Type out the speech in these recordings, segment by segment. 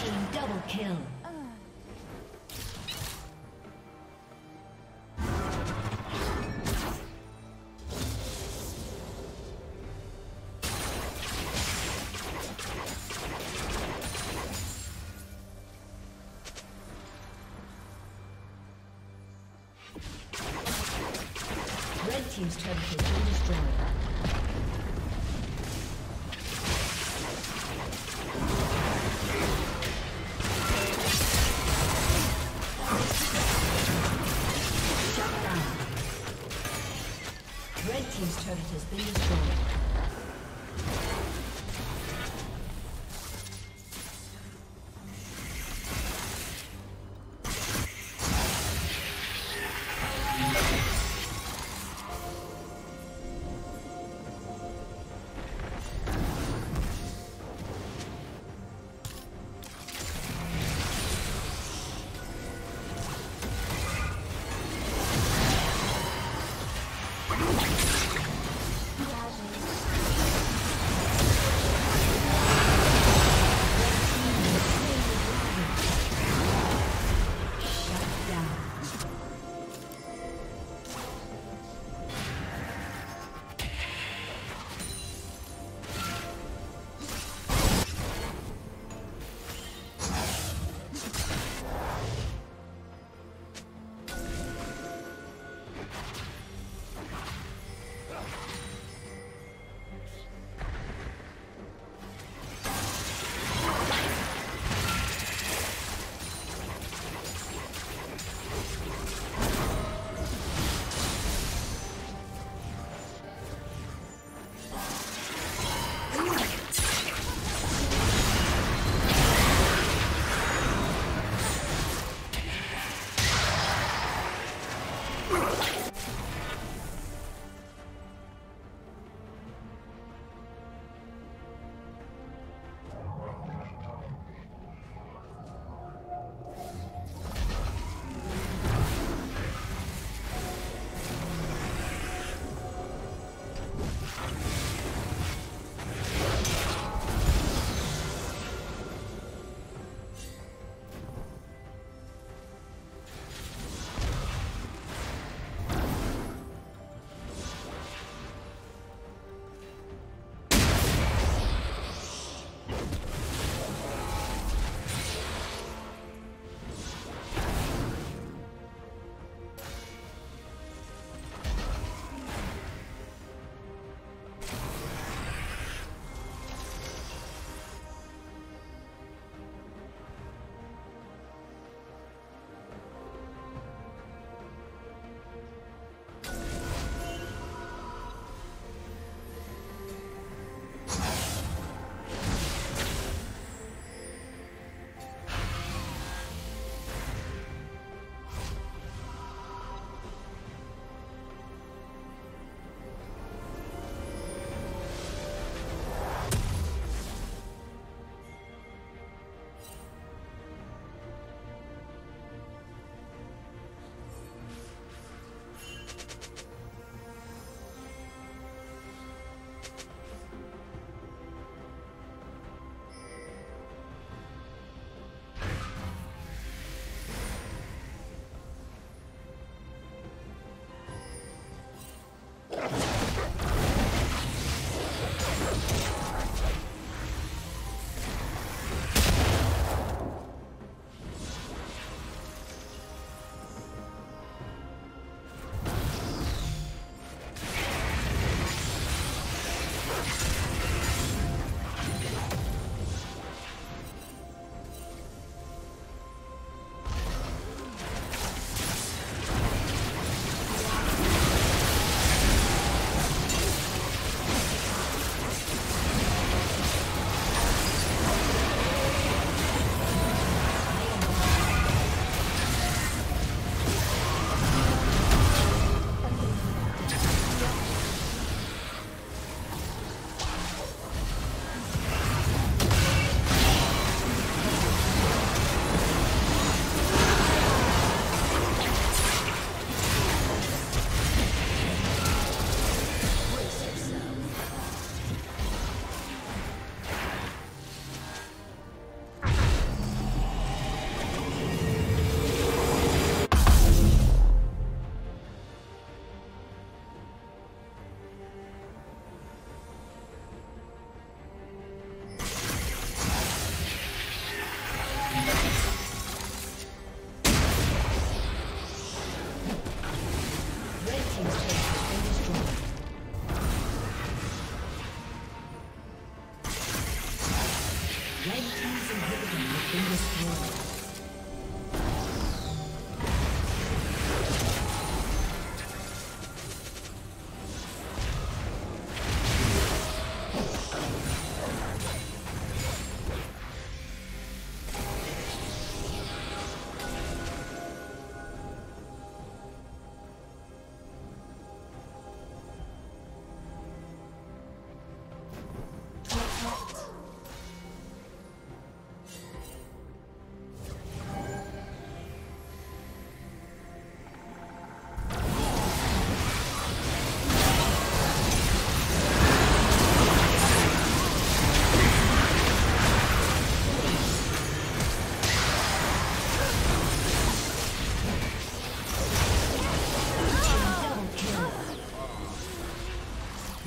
team double kill. Red team's turret has been destroyed. This turret has been destroyed.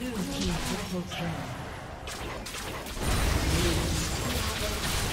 Blue team triple kill.